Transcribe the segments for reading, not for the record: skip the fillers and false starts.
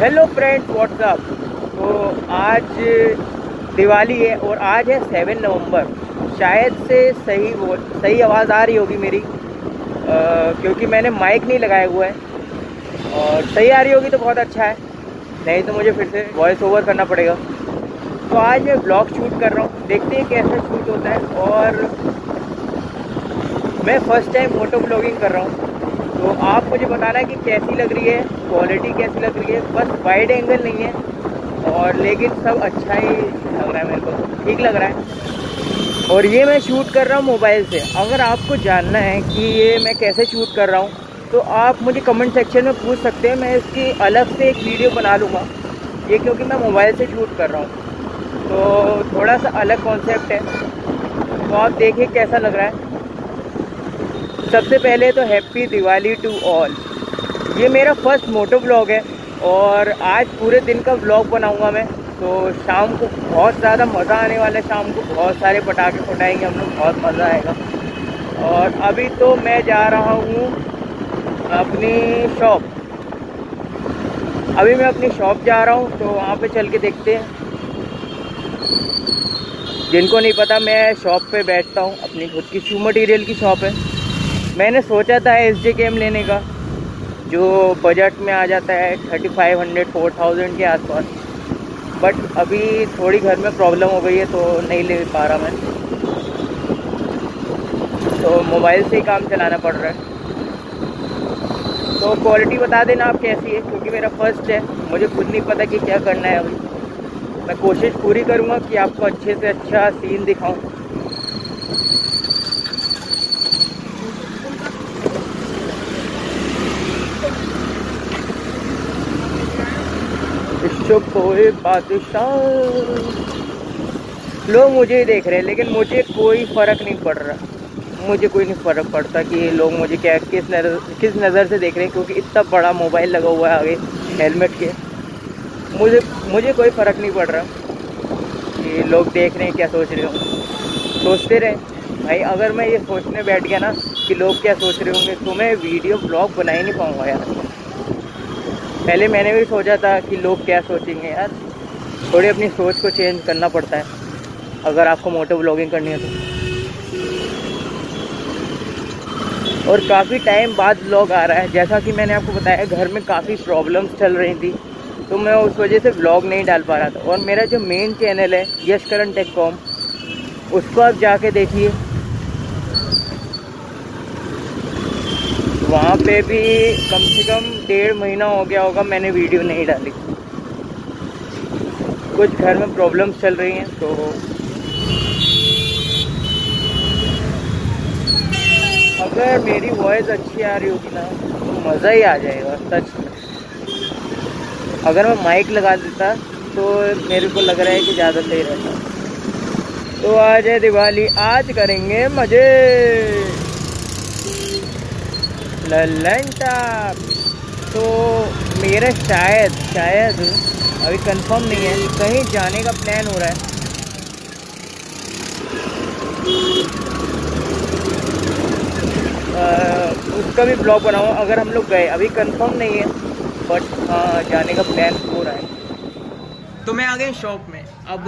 Hello friend WhatsApp. तो आज दिवाली है और आज है 7 नवंबर। शायद से सही आवाज़ आ रही होगी मेरी क्योंकि मैंने माइक नहीं लगाया हुआ है। और सही आ रही होगी तो बहुत अच्छा है, नहीं तो मुझे फिर से वॉइस ओवर करना पड़ेगा। तो आज मैं ब्लॉग शूट कर रहा हूँ, देखते हैं कैसा शूट होता है। और मैं फर्स्ट टाइम मोटो ब्लॉगिंग कर रहा हूँ, तो आप मुझे बताना है कि कैसी लग रही है, क्वालिटी कैसी लग रही है। बस वाइड एंगल नहीं है और लेकिन सब अच्छा ही लग रहा है, मेरे को ठीक लग रहा है। और ये मैं शूट कर रहा हूँ मोबाइल से। अगर आपको जानना है कि ये मैं कैसे शूट कर रहा हूँ तो आप मुझे कमेंट सेक्शन में पूछ सकते हैं, मैं इसकी अलग से एक वीडियो बना लूँगा। ये क्योंकि मैं मोबाइल से शूट कर रहा हूँ तो थोड़ा सा अलग कॉन्सेप्ट है, तो आप देखिए कैसा लग रहा है। सबसे पहले तो हैप्पी दिवाली टू ऑल। ये मेरा फर्स्ट मोटो व्लॉग है और आज पूरे दिन का व्लॉग बनाऊंगा मैं। तो शाम को बहुत ज़्यादा मज़ा आने वाला है, शाम को बहुत सारे पटाखे फटाएंगे हम लोग, बहुत मज़ा आएगा। और अभी तो मैं जा रहा हूँ अपनी शॉप, अभी मैं अपनी शॉप जा रहा हूँ, तो वहाँ पे चल के देखते हैं। जिनको नहीं पता, मैं शॉप पे बैठता हूँ, अपनी खुद की शू मटीरियल की शॉप है। मैंने सोचा था SJKM लेने का, जो बजट में आ जाता है 3500-4000 के आसपास, बट अभी थोड़ी घर में प्रॉब्लम हो गई है तो नहीं ले पा रहा मैं, तो मोबाइल से ही काम चलाना पड़ रहा है। तो क्वालिटी बता देना आप कैसी है, क्योंकि मेरा फर्स्ट है, मुझे खुद नहीं पता कि क्या करना है। अभी मैं कोशिश पूरी करूँगा कि आपको अच्छे से अच्छा सीन दिखाऊँ। कोई बादशाह लोग मुझे ही देख रहे हैं, लेकिन मुझे कोई फ़र्क नहीं पड़ रहा, मुझे कोई नहीं फ़र्क पड़ता कि लोग मुझे क्या किस नज़र से देख रहे हैं, क्योंकि इतना बड़ा मोबाइल लगा हुआ है आगे हेलमेट के। मुझे कोई फ़र्क नहीं पड़ रहा कि लोग देख रहे हैं क्या सोच रहे होंगे। सोचते रहे भाई, अगर मैं ये सोचने बैठ गया ना कि लोग क्या सोच रहे होंगे तो मैं वीडियो ब्लॉग बना ही नहीं पाऊँगा यार। पहले मैंने भी सोचा था कि लोग क्या सोचेंगे यार, थोड़ी अपनी सोच को चेंज करना पड़ता है अगर आपको मोटो व्लॉगिंग करनी है तो। और काफ़ी टाइम बाद व्लॉग आ रहा है, जैसा कि मैंने आपको बताया घर में काफ़ी प्रॉब्लम्स चल रही थी तो मैं उस वजह से व्लॉग नहीं डाल पा रहा था। और मेरा जो मेन चैनल है यश करण टेककॉम, उसको आप जाके देखिए, वहाँ पे भी कम से कम 1.5 महीना हो गया होगा मैंने वीडियो नहीं डाली। कुछ घर में प्रॉब्लम्स चल रही हैं तो अगर मेरी वॉइस अच्छी आ रही होगी ना तो मज़ा ही आ जाएगा सच में। अगर मैं माइक लगा देता तो मेरे को लग रहा है कि ज़्यादा सही रहता। तो आज है दिवाली, आज करेंगे मज़े लल्लंटा। तो मेरा शायद अभी कंफर्म नहीं है, कहीं जाने का प्लान हो रहा है। उसका भी ब्लॉग बनाऊँ अगर हम लोग गए, अभी कंफर्म नहीं है बट जाने का प्लान हो रहा है। तो मैं आ गए शॉप में, अब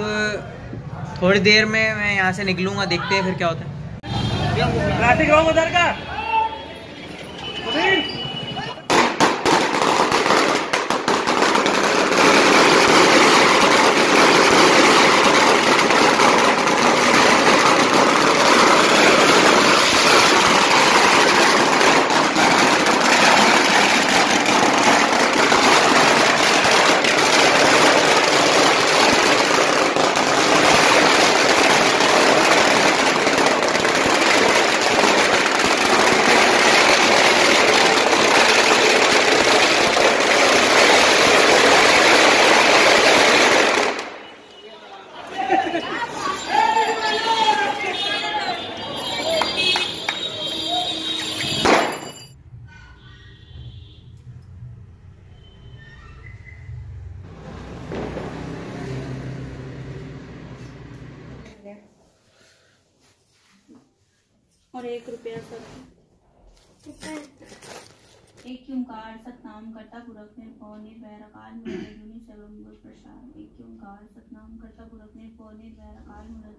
थोड़ी देर में मैं यहाँ से निकलूँगा, देखते हैं फिर क्या होता है। और एक ओंकार सतनाम करता पुरखने पौने वैराकाल मुनि सर्वम गुण प्रसाद। एक ओंकार सतनाम करता पुरखने पौने वैराकाल मुनि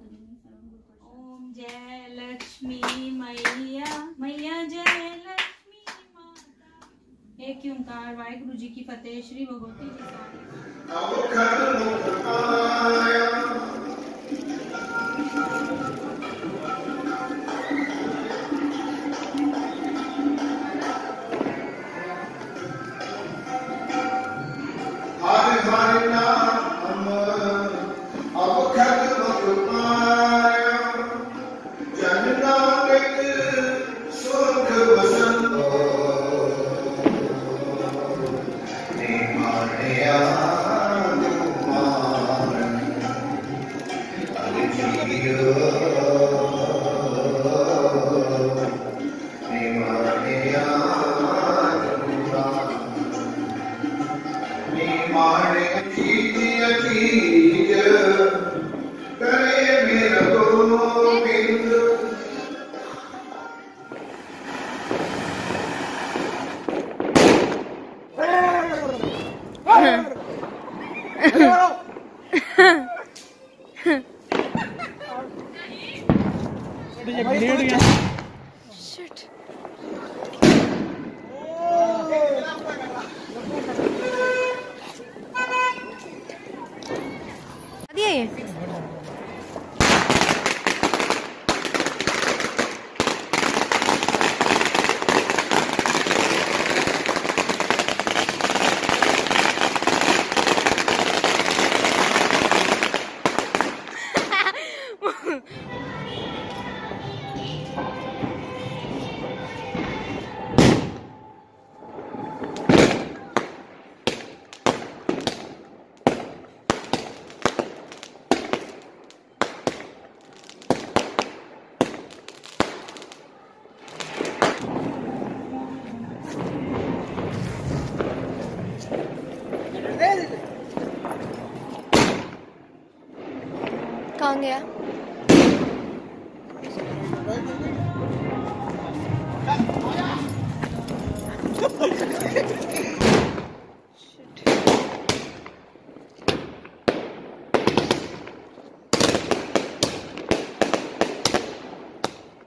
सर्वम गुण प्रसाद। ओम जय लक्ष्मी मैया मैया जय लक्ष्मी माता। एक ओंकार वाहेगुरु जी की फतेह। श्री भगवती जी गया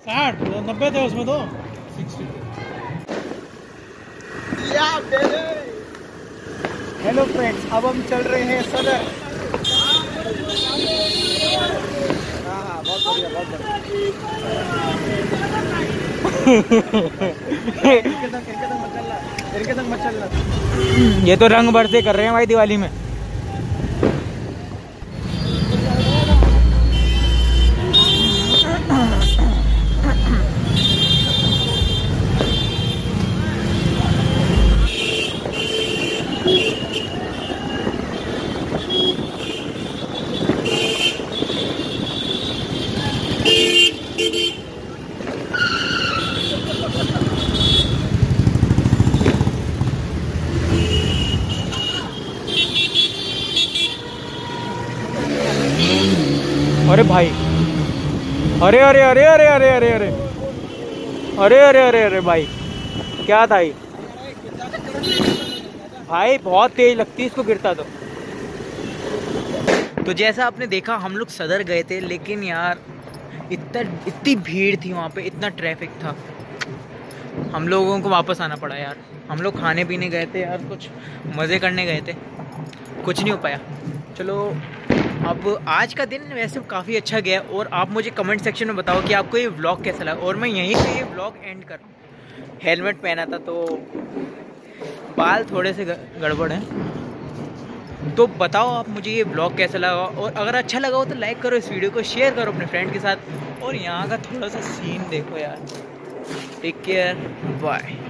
साठ 90 थे उसमें तो 60। हेलो फ्रेंड्स, अब हम चल रहे हैं सदर। ये तो रंग बरसे कर रहे हैं भाई दिवाली में। भाई। अरे अरे अरे अरे अरे अरे अरे अरे अरे अरे अरे भाई क्या था ये भाई, बहुत तेज लगती है इसको गिरता तो जैसा आपने देखा हम लोग सदर गए थे, लेकिन यार इतनी भीड़ थी वहाँ पे, इतना ट्रैफिक था, हम लोगों को वापस आना पड़ा यार। हम लोग खाने पीने गए थे यार, कुछ मज़े करने गए थे, कुछ नहीं हो पाया। चलो अब आज का दिन वैसे काफ़ी अच्छा गया, और आप मुझे कमेंट सेक्शन में बताओ कि आपको ये व्लॉग कैसा लगा। और मैं यहीं पे ये व्लॉग एंड कर रहा हूँ। हेलमेट पहना था तो बाल थोड़े से गड़बड़ हैं। तो बताओ आप मुझे ये व्लॉग कैसा लगा, और अगर अच्छा लगा हो तो लाइक करो, इस वीडियो को शेयर करो अपने फ्रेंड के साथ। और यहाँ का थोड़ा सा सीन देखो यार। Take care, bye.